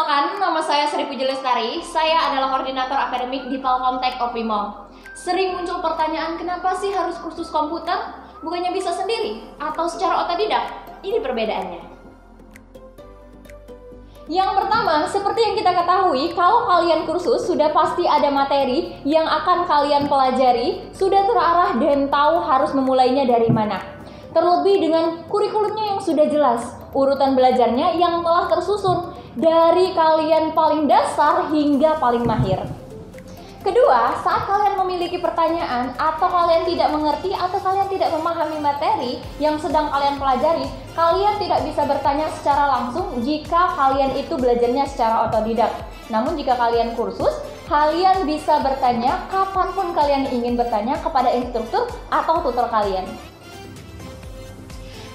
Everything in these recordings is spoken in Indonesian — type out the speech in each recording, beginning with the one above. perkenalkan, nama saya Sri Pujil Lestari. Saya adalah koordinator akademik di PalComTech OPI Mall. Sering muncul pertanyaan, kenapa sih harus kursus komputer? Bukannya bisa sendiri atau secara otodidak? Ini perbedaannya. Yang pertama, seperti yang kita ketahui, kalau kalian kursus sudah pasti ada materi yang akan kalian pelajari, sudah terarah dan tahu harus memulainya dari mana. Terlebih dengan kurikulumnya yang sudah jelas, urutan belajarnya yang telah tersusun dari kalian paling dasar hingga paling mahir. Kedua, saat kalian memiliki pertanyaan atau kalian tidak mengerti atau kalian tidak memahami materi yang sedang kalian pelajari, kalian tidak bisa bertanya secara langsung jika kalian itu belajarnya secara otodidak. Namun jika kalian kursus, kalian bisa bertanya kapanpun kalian ingin bertanya kepada instruktur atau tutor kalian.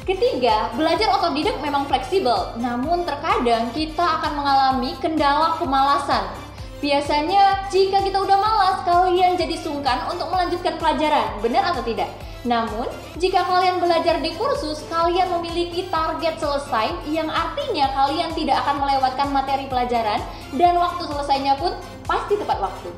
Ketiga, belajar otodidak memang fleksibel, namun terkadang kita akan mengalami kendala kemalasan. Biasanya jika kita udah malas, kalian jadi sungkan untuk melanjutkan pelajaran, benar atau tidak? Namun, jika kalian belajar di kursus, kalian memiliki target selesai yang artinya kalian tidak akan melewatkan materi pelajaran dan waktu selesainya pun pasti tepat waktu.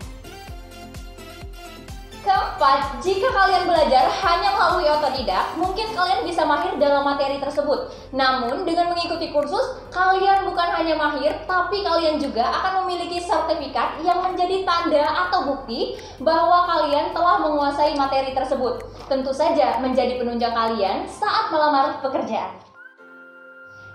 Keempat, jika kalian belajar hanya melalui otodidak, mungkin kalian bisa mahir dalam materi tersebut. Namun, dengan mengikuti kursus, kalian bukan hanya mahir, tapi kalian juga akan memiliki sertifikat yang menjadi tanda atau bukti bahwa kalian telah menguasai materi tersebut. Tentu saja menjadi penunjang kalian saat melamar pekerjaan.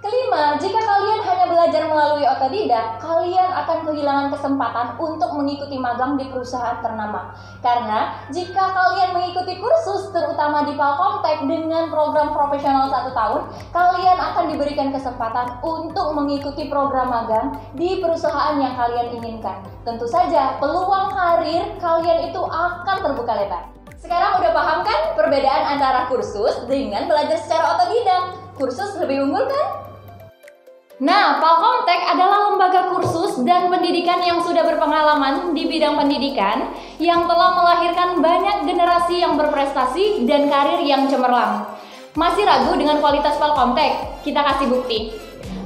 Kelima, jika kalian hanya belajar melalui otodidak, kalian akan kehilangan kesempatan untuk mengikuti magang di perusahaan ternama. Karena jika kalian mengikuti kursus, terutama di PalComTech dengan program profesional 1 tahun, kalian akan diberikan kesempatan untuk mengikuti program magang di perusahaan yang kalian inginkan. Tentu saja peluang karir kalian itu akan terbuka lebar. Sekarang udah paham kan perbedaan antara kursus dengan belajar secara otodidak? Kursus lebih unggul kan? Nah, PalComTech adalah lembaga kursus dan pendidikan yang sudah berpengalaman di bidang pendidikan yang telah melahirkan banyak generasi yang berprestasi dan karir yang cemerlang. Masih ragu dengan kualitas PalComTech? Kita kasih bukti.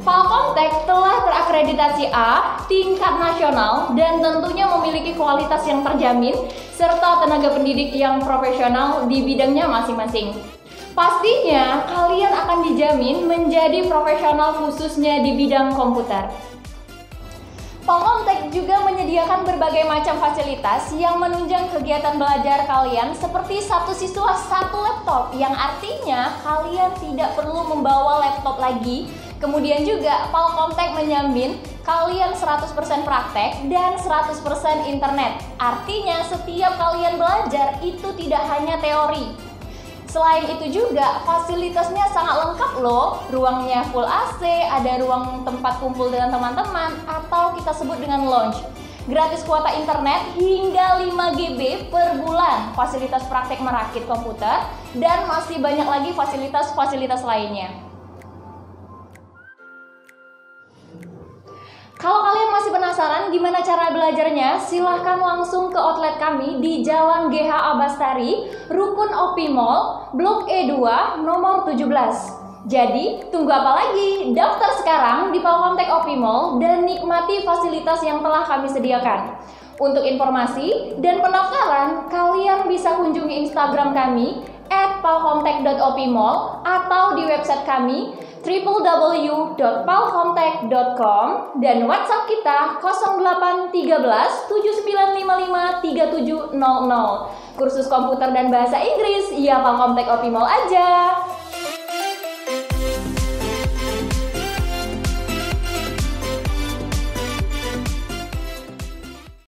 PalComTech telah terakreditasi A tingkat nasional dan tentunya memiliki kualitas yang terjamin serta tenaga pendidik yang profesional di bidangnya masing-masing. Pastinya kalian akan dijamin menjadi profesional khususnya di bidang komputer. PalComTech juga menyediakan berbagai macam fasilitas yang menunjang kegiatan belajar kalian seperti satu siswa satu laptop, yang artinya kalian tidak perlu membawa laptop lagi. Kemudian juga PalComTech menjamin kalian 100% praktek dan 100% internet. Artinya setiap kalian belajar itu tidak hanya teori. Selain itu juga fasilitasnya sangat lengkap loh, ruangnya full AC, ada ruang tempat kumpul dengan teman-teman atau kita sebut dengan lounge. Gratis kuota internet hingga 5 GB per bulan, fasilitas praktek merakit komputer, dan masih banyak lagi fasilitas-fasilitas lainnya. Kalau kalian masih penasaran gimana cara belajarnya, silahkan langsung ke outlet kami di Jalan GH Abastari, Rukun OPI Mall, Blok E2, nomor 17. Jadi, tunggu apa lagi? Daftar sekarang di PalComTech OPI Mall dan nikmati fasilitas yang telah kami sediakan. Untuk informasi dan pendaftaran, kalian bisa kunjungi Instagram kami @palcomtech.opimall atau di website kami www.palcomtech.com dan WhatsApp kita 0813 7955 3700. Kursus komputer dan bahasa Inggris, ya PalComTech OPI Mall aja.